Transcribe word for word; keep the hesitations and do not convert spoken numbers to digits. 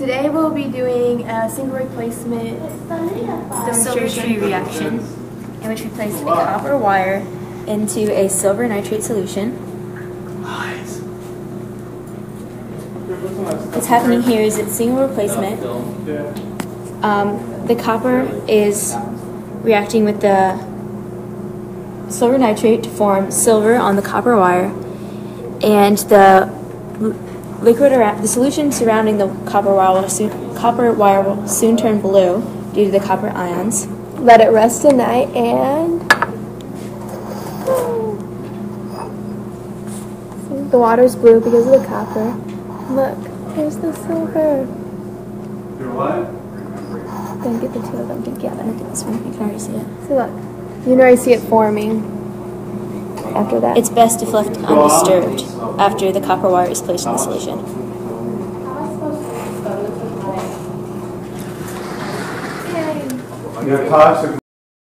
Today we'll be doing a single replacement silver reaction, in which we place a copper wire into a silver nitrate solution. What's happening here is it's single replacement. Um, the copper is reacting with the silver nitrate to form silver on the copper wire, and the liquid around the solution surrounding the copper wire will soon copper wire will soon turn blue due to the copper ions. Let it rest a night and see, the water's blue because of the copper. Look, here's the silver. Your what? Then get the two of them together. Look at this one. You can already see it. See, look. You can already see it forming after that. It's best if left undisturbed after the copper wire is placed in the solution. Okay.